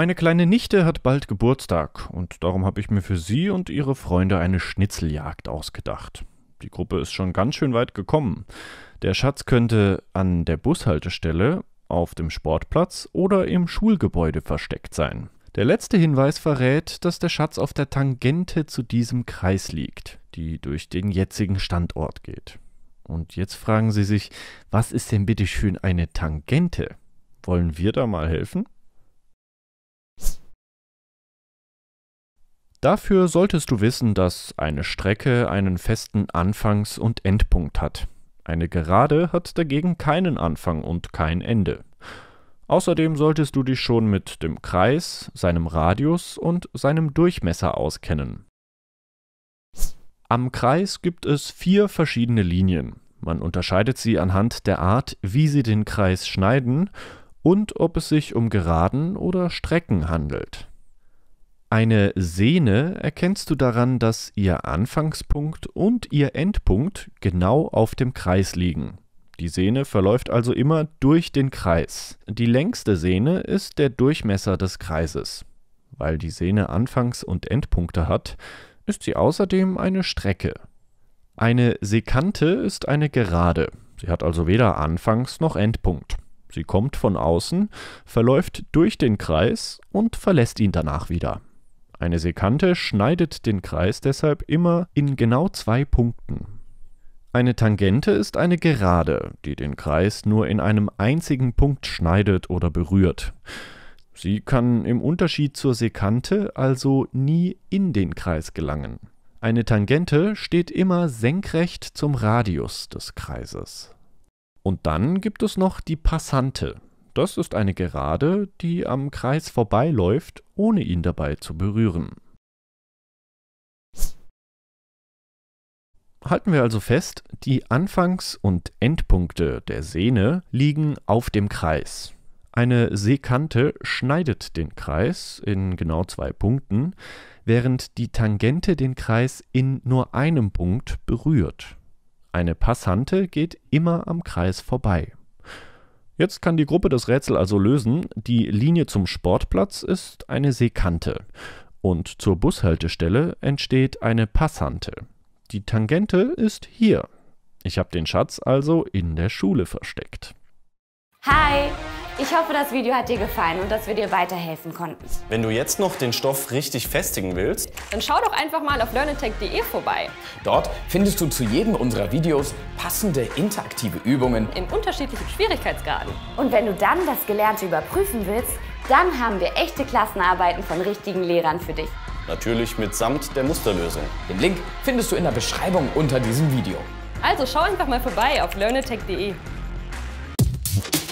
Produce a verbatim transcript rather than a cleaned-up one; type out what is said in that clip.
Meine kleine Nichte hat bald Geburtstag und darum habe ich mir für sie und ihre Freunde eine Schnitzeljagd ausgedacht. Die Gruppe ist schon ganz schön weit gekommen. Der Schatz könnte an der Bushaltestelle, auf dem Sportplatz oder im Schulgebäude versteckt sein. Der letzte Hinweis verrät, dass der Schatz auf der Tangente zu diesem Kreis liegt, die durch den jetzigen Standort geht. Und jetzt fragen Sie sich, was ist denn bitte schön eine Tangente? Wollen wir da mal helfen? Dafür solltest du wissen, dass eine Strecke einen festen Anfangs- und Endpunkt hat. Eine Gerade hat dagegen keinen Anfang und kein Ende. Außerdem solltest du dich schon mit dem Kreis, seinem Radius und seinem Durchmesser auskennen. Am Kreis gibt es vier verschiedene Linien. Man unterscheidet sie anhand der Art, wie sie den Kreis schneiden und ob es sich um Geraden oder Strecken handelt. Eine Sehne erkennst du daran, dass ihr Anfangspunkt und ihr Endpunkt genau auf dem Kreis liegen. Die Sehne verläuft also immer durch den Kreis. Die längste Sehne ist der Durchmesser des Kreises. Weil die Sehne Anfangs- und Endpunkte hat, ist sie außerdem eine Strecke. Eine Sekante ist eine Gerade. Sie hat also weder Anfangs- noch Endpunkt. Sie kommt von außen, verläuft durch den Kreis und verlässt ihn danach wieder. Eine Sekante schneidet den Kreis deshalb immer in genau zwei Punkten. Eine Tangente ist eine Gerade, die den Kreis nur in einem einzigen Punkt schneidet oder berührt. Sie kann im Unterschied zur Sekante also nie in den Kreis gelangen. Eine Tangente steht immer senkrecht zum Radius des Kreises. Und dann gibt es noch die Passante. Das ist eine Gerade, die am Kreis vorbeiläuft, ohne ihn dabei zu berühren. Halten wir also fest, die Anfangs- und Endpunkte der Sehne liegen auf dem Kreis. Eine Sekante schneidet den Kreis in genau zwei Punkten, während die Tangente den Kreis in nur einem Punkt berührt. Eine Passante geht immer am Kreis vorbei. Jetzt kann die Gruppe das Rätsel also lösen. Die Linie zum Sportplatz ist eine Sekante und zur Bushaltestelle entsteht eine Passante. Die Tangente ist hier. Ich habe den Schatz also in der Schule versteckt. Hi! Ich hoffe, das Video hat dir gefallen und dass wir dir weiterhelfen konnten. Wenn du jetzt noch den Stoff richtig festigen willst, dann schau doch einfach mal auf Learn Attack punkt de vorbei. Dort findest du zu jedem unserer Videos passende interaktive Übungen in unterschiedlichen Schwierigkeitsgraden. Und wenn du dann das Gelernte überprüfen willst, dann haben wir echte Klassenarbeiten von richtigen Lehrern für dich. Natürlich mitsamt der Musterlösung. Den Link findest du in der Beschreibung unter diesem Video. Also schau einfach mal vorbei auf Learn Attack punkt de.